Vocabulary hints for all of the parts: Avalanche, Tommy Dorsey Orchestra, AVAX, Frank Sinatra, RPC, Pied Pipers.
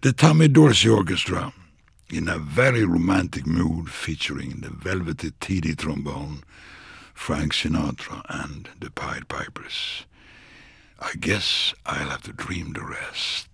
The Tommy Dorsey Orchestra, in a very romantic mood, featuring the velvety T.D. trombone, Frank Sinatra and the Pied Pipers. I guess I'll have to dream the rest.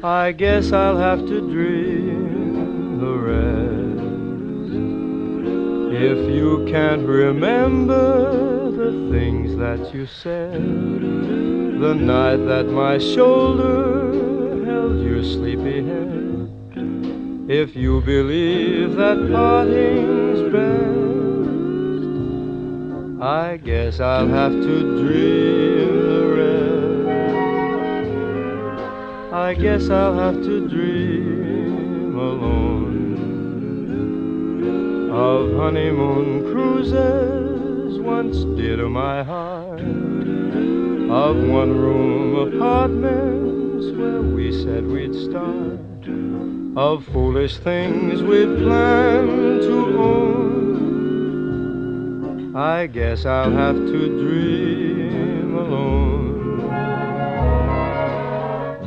I guess I'll have to dream the rest. If you can't remember the things that you said, the night that my shoulder held your sleepy head, if you believe that parting's best, I guess I'll have to dream the rest. I guess I'll have to dream alone of honeymoon cruises once dear to my heart, of one-room apartments where we said we'd start, of foolish things we'd planned to own. I guess I'll have to dream alone.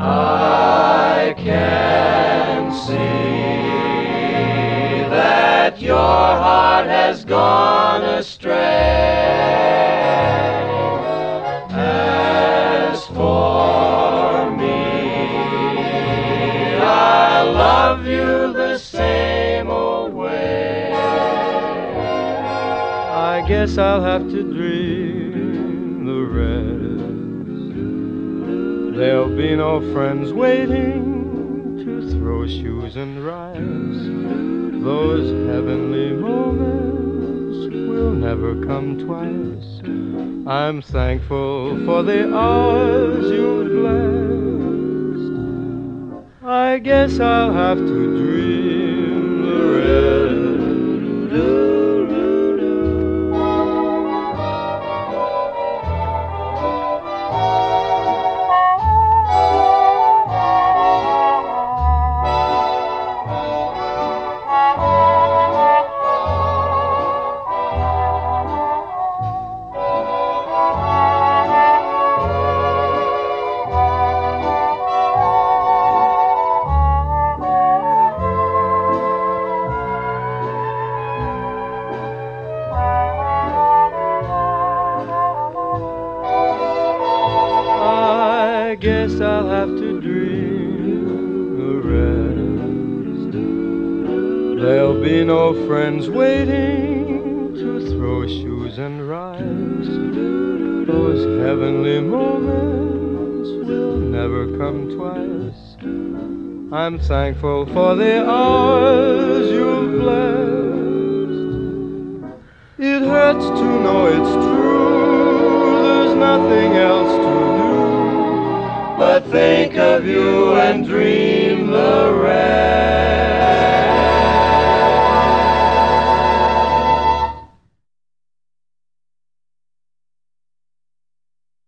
I can see that your heart has gone astray. As for me, I love you the same old way. I guess I'll have to dream the rest. There'll be no friends waiting to throw shoes and rise. Those heavenly moments will never come twice. I'm thankful for the hours you blessed. I guess I'll have to dream the rest. I guess I'll have to dream the rest. There'll be no friends waiting to throw shoes and rise. Those heavenly moments will never come twice. I'm thankful for the hours you've blessed. It hurts to know it's true. There's nothing else to do but think of you and dream the rest.